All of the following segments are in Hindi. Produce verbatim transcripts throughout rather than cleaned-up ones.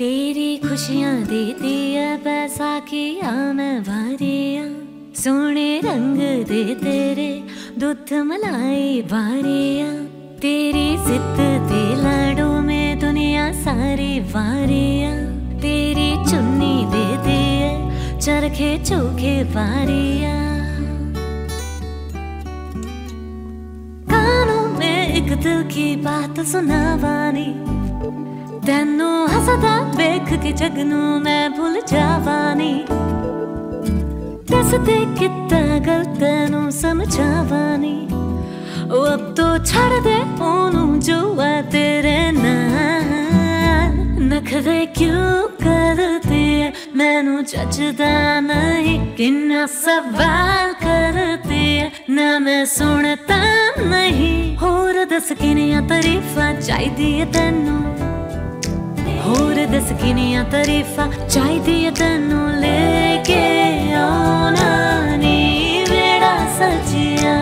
तेरी खुशियां देती है बैसाखिया मैं वारियां, सोने रंग दे तेरे दूध मलाई बारियां। तेरी जिद दे लाडो में दुनिया सारी वारियां, तेरी चुन्नी दे दे चरखे चोखे वारियां। कानों में एक दिल की बात सुनावानी, तेनू हसदा देख के जगनू मैं भूल जावानी। दसदे कितना गलत तेनू समझावानी, ओ अब तो छड़ दे ओनू जो आ तेरे नाल। नखरे क्यों करते मैनू जचदा नहीं, किन्ना सवाल करते ना मैं सुनता नहीं। होर दस किनिया तारीफा चाहिदी है तेनू, होर दस किनिया तारीफा चाहिदी है तेनू। लेके आना नी मेरा सजिया,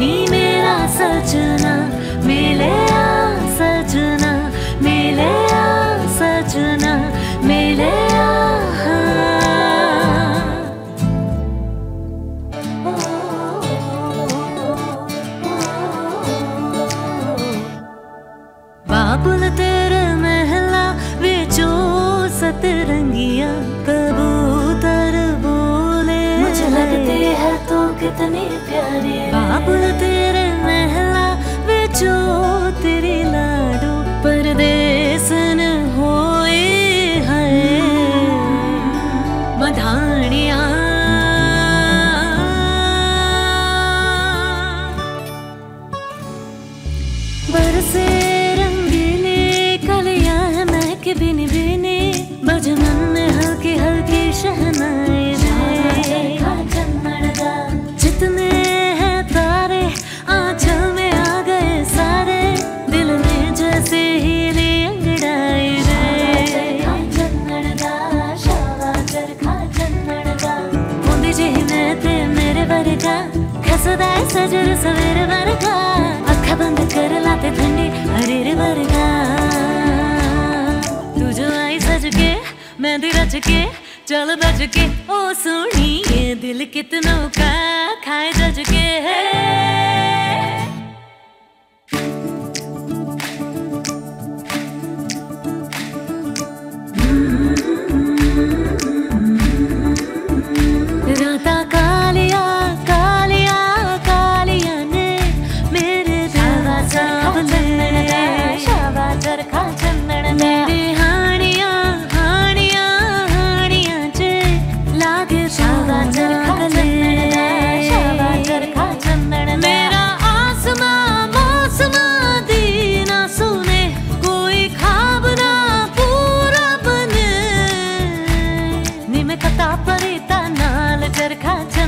नी मेरा सजना, मिले आ सजना, मिले आ सजना, मिले आ। बाबुल तेरे सतरंगिया कबूतर बोले, मुझे लगती है तू कितनी प्यारी। बाबुल तेरे महला बेचो तेरे लाडो परदेसन होए है मधानिया। बरसे रंगीले कलिया महके बिन बिने, बजमन में हल्के हल्के शहनाई दे। जितने हैं तारे आंचल में आ गए सारे, दिल में जैसे हीरे अंगड़ाई दे। जी मैं ते मेरे वर्गा खसदा सजर सवेरे वर्गा, अखा बंद कर लाते ठंडी हरेरे वर्गा। तू जो आई सज के मेहंदी रच के चल बज के, ओ सोनी ये दिल कितनों का खाए रज के है। राता कालिया कालिया कालिया ने मेरे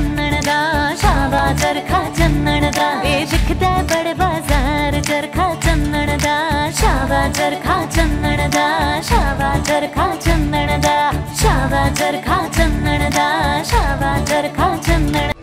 मेरे चरखा चंदन दा बिकदा बड़े बाजार, चरखा चंदन दा शावा, चरखा चंदन दा शावा, चरखा चंदन दा शावा, चरखा चंदन दा शावा, चरखा चंदन।